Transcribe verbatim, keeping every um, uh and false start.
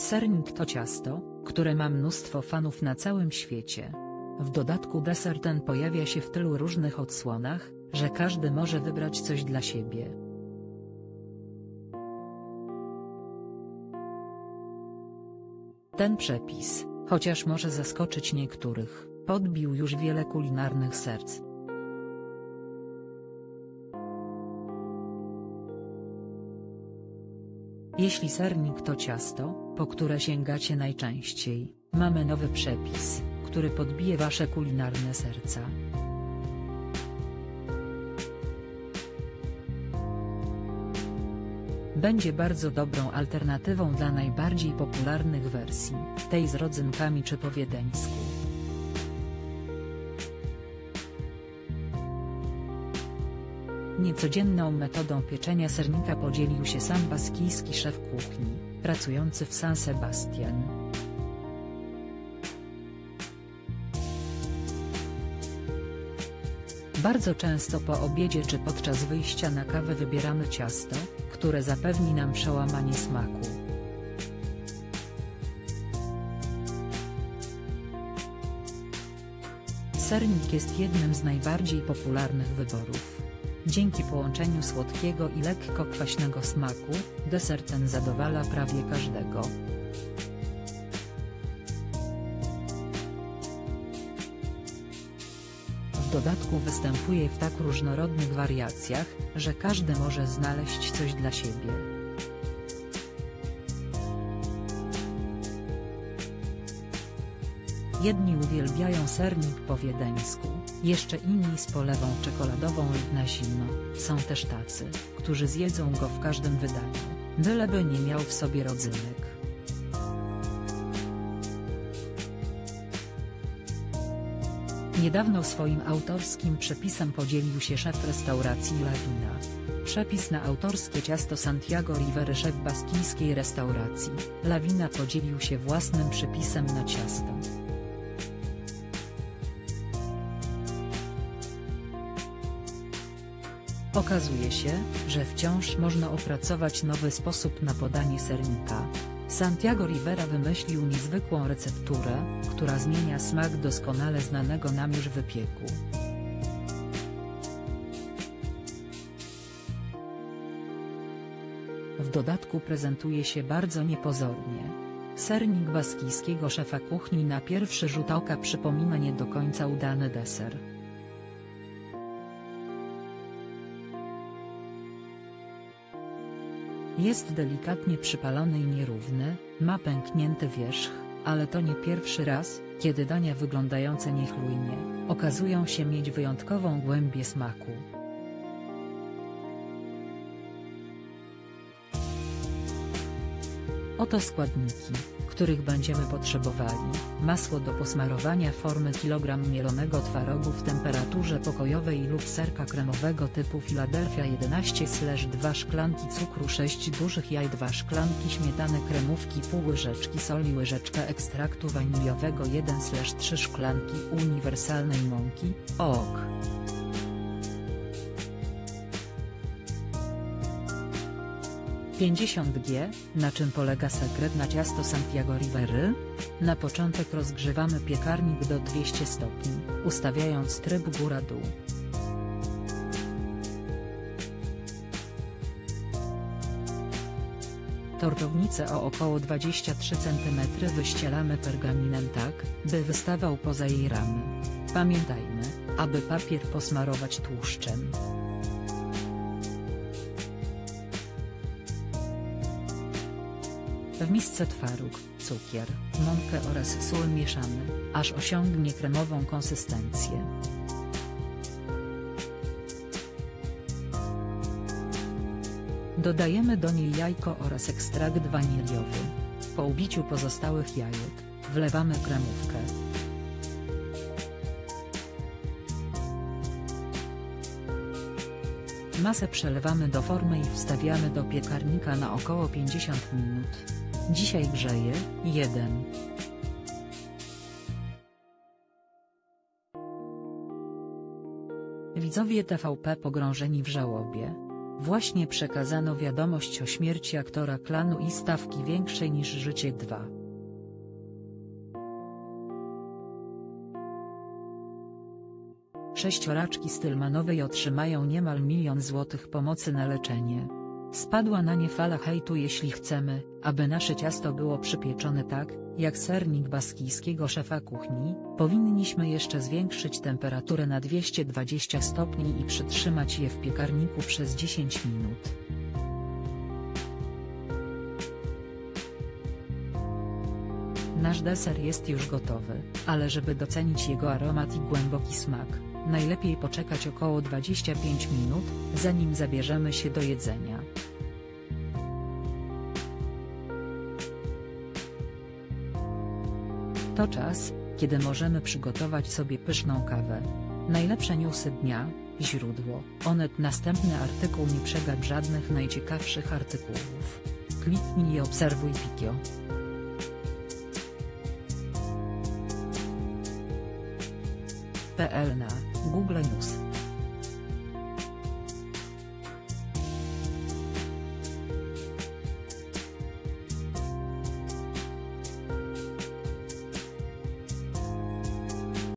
Sernik to ciasto, które ma mnóstwo fanów na całym świecie. W dodatku deser ten pojawia się w tylu różnych odsłonach, że każdy może wybrać coś dla siebie. Ten przepis, chociaż może zaskoczyć niektórych, podbił już wiele kulinarnych serc. Jeśli sernik to ciasto, po które sięgacie najczęściej, mamy nowy przepis, który podbije wasze kulinarne serca. Będzie bardzo dobrą alternatywą dla najbardziej popularnych wersji, tej z rodzynkami czy po wiedeńsku. Niecodzienną metodą pieczenia sernika podzielił się sam baskijski szef kuchni, pracujący w San Sebastian. Bardzo często po obiedzie czy podczas wyjścia na kawę wybieramy ciasto, które zapewni nam przełamanie smaku. Sernik jest jednym z najbardziej popularnych wyborów. Dzięki połączeniu słodkiego i lekko kwaśnego smaku, deser ten zadowala prawie każdego. W dodatku występuje w tak różnorodnych wariacjach, że każdy może znaleźć coś dla siebie. Jedni uwielbiają sernik po wiedeńsku, jeszcze inni z polewą czekoladową lub na zimno, są też tacy, którzy zjedzą go w każdym wydaniu, byleby nie miał w sobie rodzynek. Niedawno swoim autorskim przepisem podzielił się szef restauracji La Vina. Przepis na autorskie ciasto Santiago Rivery, szef baskijskiej restauracji La Vina, podzielił się własnym przepisem na ciasto. Okazuje się, że wciąż można opracować nowy sposób na podanie sernika. Santiago Rivera wymyślił niezwykłą recepturę, która zmienia smak doskonale znanego nam już wypieku. W dodatku prezentuje się bardzo niepozornie. Sernik baskijskiego szefa kuchni na pierwszy rzut oka przypomina nie do końca udany deser. Jest delikatnie przypalony i nierówny, ma pęknięty wierzch, ale to nie pierwszy raz, kiedy dania wyglądające niechlujnie okazują się mieć wyjątkową głębię smaku. Oto składniki, których będziemy potrzebowali: masło do posmarowania formy, kilogram mielonego twarogu w temperaturze pokojowej lub serka kremowego typu Philadelphia jedenaście, dwie szklanki cukru, sześć dużych jaj, dwie szklanki śmietany, kremówki, pół łyżeczki soli, łyżeczka ekstraktu waniliowego, jeden, trzy szklanki uniwersalnej mąki, ok. pięćdziesiąt gramów, na czym polega sekret na ciasto Santiago Rivery? Na początek rozgrzewamy piekarnik do dwustu stopni, ustawiając tryb góra-dół. Tortownicę o około dwadzieścia trzy centymetry wyścielamy pergaminem tak, by wystawał poza jej ramy. Pamiętajmy, aby papier posmarować tłuszczem. W misce twaróg, cukier, mąkę oraz sól mieszamy, aż osiągnie kremową konsystencję. Dodajemy do niej jajko oraz ekstrakt waniliowy. Po ubiciu pozostałych jajek, wlewamy kremówkę. Masę przelewamy do formy i wstawiamy do piekarnika na około pięćdziesiąt minut. Dzisiaj grzeje jeden. Widzowie T V P pogrążeni w żałobie. Właśnie przekazano wiadomość o śmierci aktora klanu i stawki większej niż życie dwa. Sześcioraczki z Tylmanowej otrzymają niemal milion złotych pomocy na leczenie. Spadła na nie fala hejtu. Jeśli chcemy, aby nasze ciasto było przypieczone tak, jak sernik baskijskiego szefa kuchni, powinniśmy jeszcze zwiększyć temperaturę na dwieście dwadzieścia stopni i przytrzymać je w piekarniku przez dziesięć minut. Nasz deser jest już gotowy, ale żeby docenić jego aromat i głęboki smak, najlepiej poczekać około dwadzieścia pięć minut, zanim zabierzemy się do jedzenia. To czas, kiedy możemy przygotować sobie pyszną kawę. Najlepsze newsy dnia, źródło, Onet. Następny artykuł. Nie przegap żadnych najciekawszych artykułów. Kliknij i obserwuj Pikio. Na Google News.